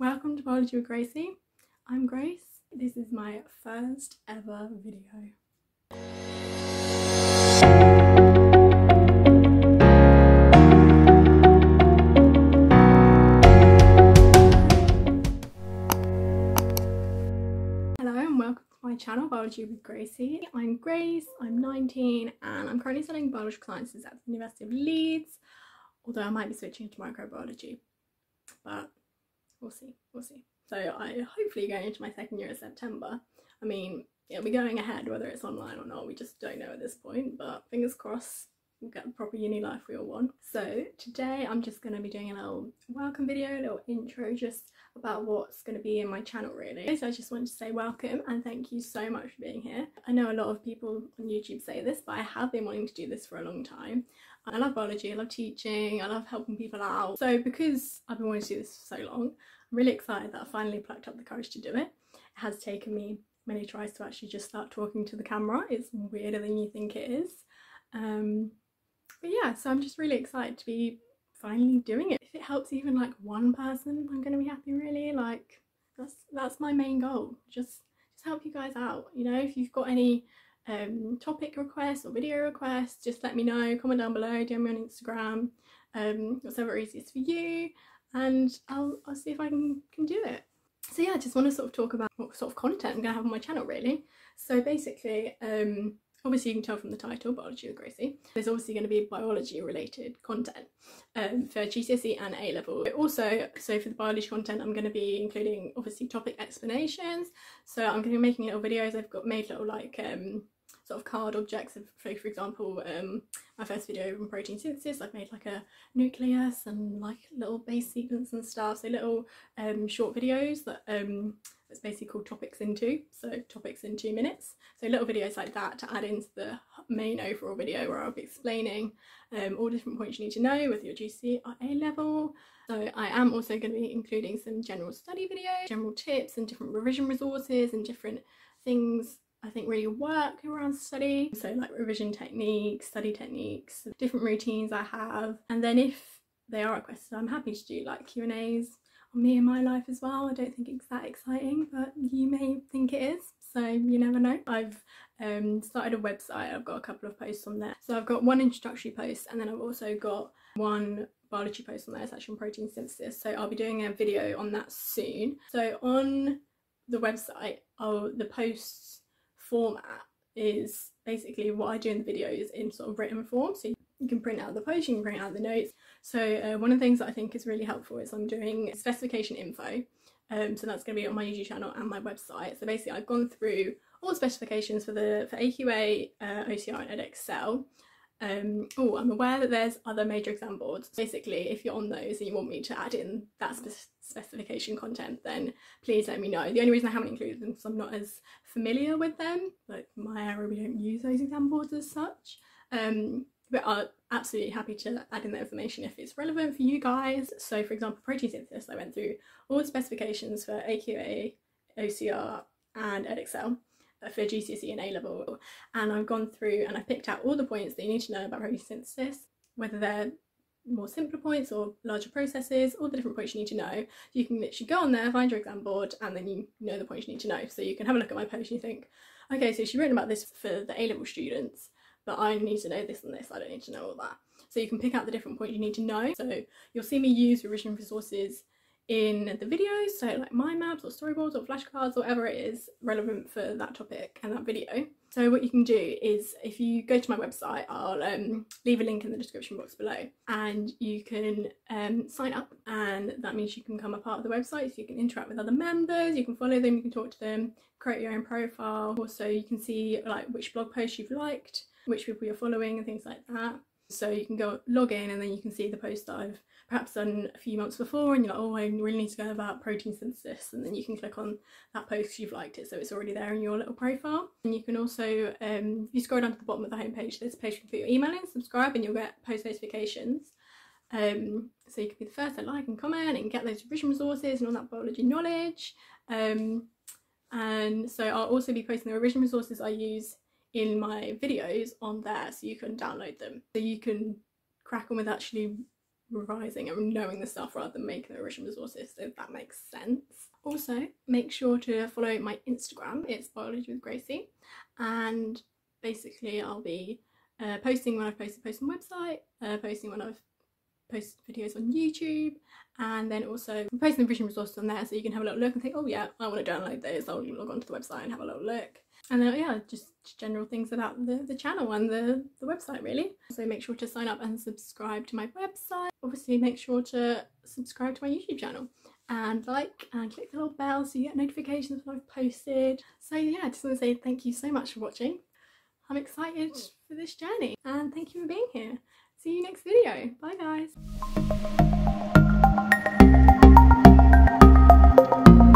Welcome to Biology with Gracie. I'm Grace. This is my first ever video. Channel Biology with Gracie. I'm Grace, I'm 19 and I'm currently studying biological sciences at the University of Leeds, although I might be switching to microbiology, but we'll see. So I hopefully going into my second year in September. I mean, it'll be going ahead whether it's online or not, we just don't know at this point, but fingers crossed we'll get the proper uni life we all want. So today I'm just going to be doing a little welcome video, a little intro just about what's going to be in my channel really. So I just wanted to say welcome and thank you so much for being here. I know a lot of people on YouTube say this, but I have been wanting to do this for a long time. I love biology, I love teaching, I love helping people out. So because I've been wanting to do this for so long, I'm really excited that I finally plucked up the courage to do it. It has taken me many tries to actually just start talking to the camera. It's weirder than you think it is. But yeah, so I'm just really excited to be finally doing it. If it helps even like one person, I'm gonna be happy really. Like that's my main goal, just help you guys out, you know. If you've got any topic requests or video requests, just let me know, comment down below, DM me on Instagram, whatever easiest for you, and I'll see if I can do it. So yeah, I just want to sort of talk about what sort of content I'm gonna have on my channel really. So basically obviously you can tell from the title, Biology with Gracie, there's obviously going to be biology related content for GCSE and A level. Also, so for the biology content I'm going to be including obviously topic explanations, so I'm going to be making little videos. I've made little like sort of card objects of, for example, my first video on protein synthesis, I've made like a nucleus and like little base sequence and stuff, so little short videos that it's basically called Topics in 2, so Topics in 2 minutes. So little videos like that to add into the main overall video where I'll be explaining all different points you need to know with your GCSE or A level. So I am also going to be including some general study videos, general tips and different revision resources and different things I think really work around study. So like revision techniques, study techniques, different routines I have. And then if they are requested, I'm happy to do like Q&As. Me and my life as well. I don't think it's that exciting, but you may think it is, so you never know. I've started a website, I've got a couple of posts on there. So I've got one introductory post and then I've also got one biology post on there, it's actually on protein synthesis, so I'll be doing a video on that soon. So on the website, the posts format is basically what I do in the videos in sort of written form, so you can print out the post, you can print out the notes. So one of the things that I think is really helpful is I'm doing specification info, so that's going to be on my YouTube channel and my website. So basically I've gone through all the specifications for AQA, OCR and Edexcel. I'm aware that there's other major exam boards. Basically if you're on those and you want me to add in that specification content, then please let me know. The only reason I haven't included them is because I'm not as familiar with them. Like my area, we don't use those exam boards as such. But are absolutely happy to add in that information if it's relevant for you guys. So for example, protein synthesis, I went through all the specifications for AQA, OCR and Edexcel for GCSE and A level, and I've gone through and I picked out all the points that you need to know about protein synthesis, whether they're more simpler points or larger processes, all the different points you need to know. You can literally go on there, find your exam board, and then you know the points you need to know. So you can have a look at my post and you think, okay, so she's written about this for the A level students, but I need to know this and this, I don't need to know all that. So you can pick out the different points you need to know. So you'll see me use revision resources in the videos, so like mind maps or storyboards or flashcards or whatever it is relevant for that topic and that video. So what you can do is, if you go to my website, I'll leave a link in the description box below, and you can sign up, and that means you can become a part of the website, so you can interact with other members, you can follow them, you can talk to them, create your own profile. Also you can see like which blog posts you've liked, which people you're following and things like that. So you can go log in and then you can see the post that I've perhaps done a few months before and you're like, oh, I really need to go about protein synthesis, and then you can click on that post, you've liked it, so it's already there in your little profile. And you can also if you scroll down to the bottom of the homepage, there's a page you can put your email in, subscribe, and you'll get post notifications, so you can be the first to like and comment and get those revision resources and all that biology knowledge. And so I'll also be posting the revision resources I use in my videos on there, so you can download them, so you can crack on with actually revising and knowing the stuff rather than making the original resources, so that makes sense. Also, make sure to follow my Instagram, it's Biology with Gracie, and basically I'll be posting when I've posted posts on the website, posting when I've posted videos on YouTube, and then also I'm posting the original resources on there, so you can have a little look and think, oh yeah, I want to download those, I'll log on to the website and have a little look. And then yeah, just general things about the channel and the website really. So make sure to sign up and subscribe to my website. Obviously make sure to subscribe to my YouTube channel and like and click the little bell so you get notifications when I've posted. So yeah, I just want to say thank you so much for watching. I'm excited for this journey and thank you for being here. See you next video. Bye guys.